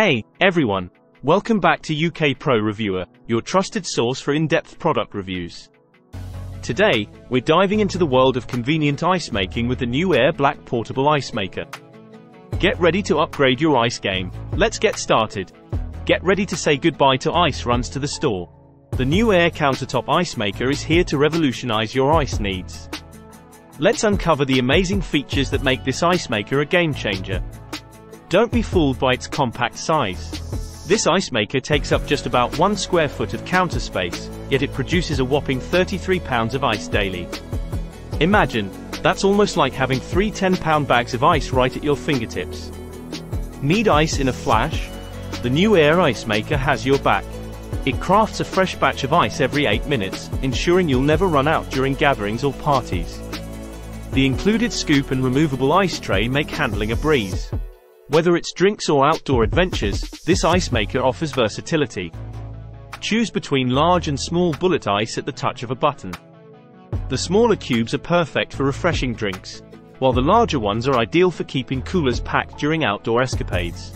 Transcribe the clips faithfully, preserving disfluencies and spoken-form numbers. Hey, everyone. Welcome back to U K Pro Reviewer, your trusted source for in-depth product reviews. Today, we're diving into the world of convenient ice making with the NewAir Black Portable Ice Maker. Get ready to upgrade your ice game. Let's get started. Get ready to say goodbye to ice runs to the store. The NewAir Countertop Ice Maker is here to revolutionize your ice needs. Let's uncover the amazing features that make this ice maker a game changer. Don't be fooled by its compact size. This ice maker takes up just about one square foot of counter space, yet it produces a whopping thirty-three pounds of ice daily. Imagine, that's almost like having three ten pound bags of ice right at your fingertips. Need ice in a flash? The NewAir Ice Maker has your back. It crafts a fresh batch of ice every eight minutes, ensuring you'll never run out during gatherings or parties. The included scoop and removable ice tray make handling a breeze. Whether it's drinks or outdoor adventures, this ice maker offers versatility. Choose between large and small bullet ice at the touch of a button. The smaller cubes are perfect for refreshing drinks, while the larger ones are ideal for keeping coolers packed during outdoor escapades.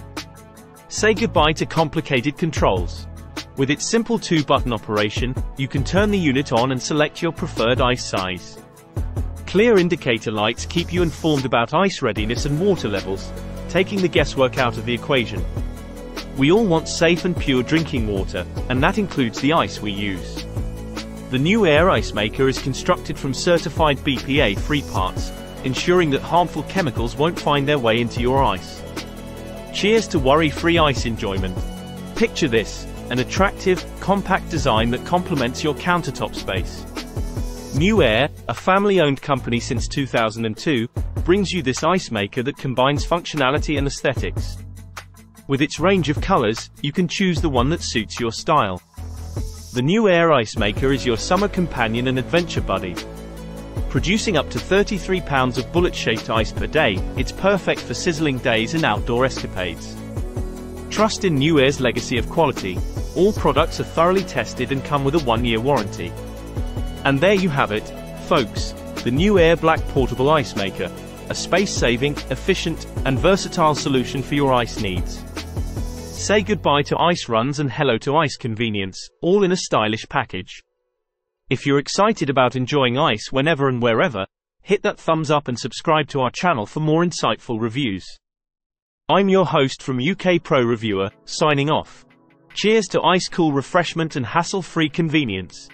Say goodbye to complicated controls. With its simple two-button operation, you can turn the unit on and select your preferred ice size. Clear indicator lights keep you informed about ice readiness and water levels, taking the guesswork out of the equation. We all want safe and pure drinking water, and that includes the ice we use. The NewAir Ice Maker is constructed from certified B P A free parts, ensuring that harmful chemicals won't find their way into your ice. Cheers to worry-free ice enjoyment. Picture this, an attractive, compact design that complements your countertop space. NewAir, a family-owned company since two thousand two, brings you this ice maker that combines functionality and aesthetics. With its range of colors, you can choose the one that suits your style. The NewAir Ice Maker is your summer companion and adventure buddy. Producing up to thirty-three pounds of bullet-shaped ice per day, it's perfect for sizzling days and outdoor escapades. Trust in NewAir's legacy of quality. All products are thoroughly tested and come with a one-year warranty. And there you have it, folks, the NewAir Black Portable Ice Maker, a space-saving, efficient, and versatile solution for your ice needs. Say goodbye to ice runs and hello to ice convenience, all in a stylish package. If you're excited about enjoying ice whenever and wherever, hit that thumbs up and subscribe to our channel for more insightful reviews. I'm your host from U K Pro Reviewer, signing off. Cheers to ice cool refreshment and hassle-free convenience.